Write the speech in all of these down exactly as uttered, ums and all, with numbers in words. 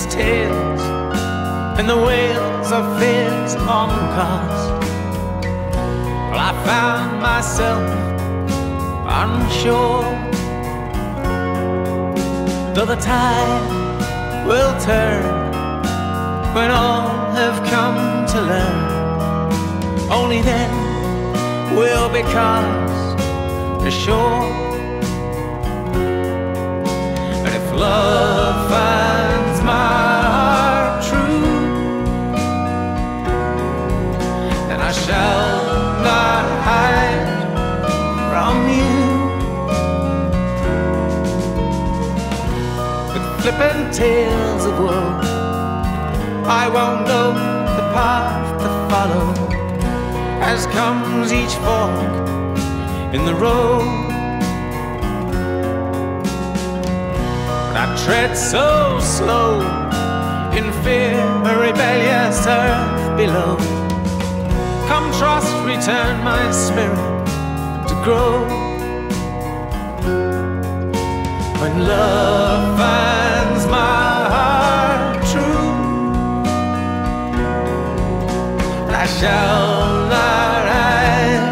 as tales, and the wails of fears uncaused. Well, I found myself unsure, though the tide will turn when all have come to learn. Only then will be cast ashore. Love finds my heart true, and I shall not hide from you. With flippant tales of woe, I won't know the path to follow, as comes each fork in the road. I tread so slow, in fear a rebellious earth below. Come trust, return my spirit to grow. When love finds my heart true, I shall not hide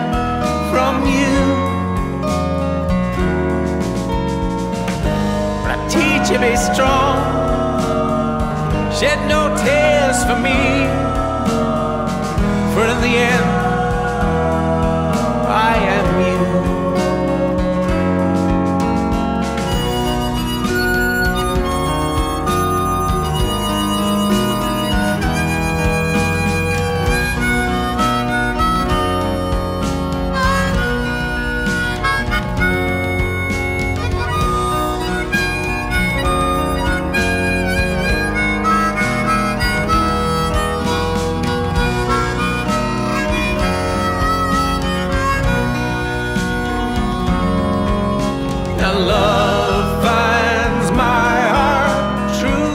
from you. Teach you be strong, shed no tears for me, for in the end I am you. Love finds my heart true,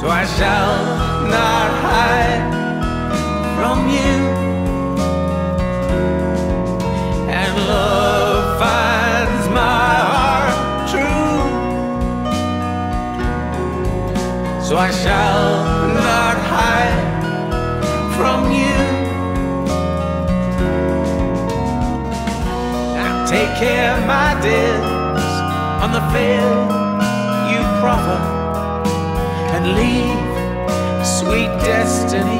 so I shall not hide from you. And love finds my heart true, so I shall not hide from you. Take care, my dears, on the field you proffer, and leave sweet destiny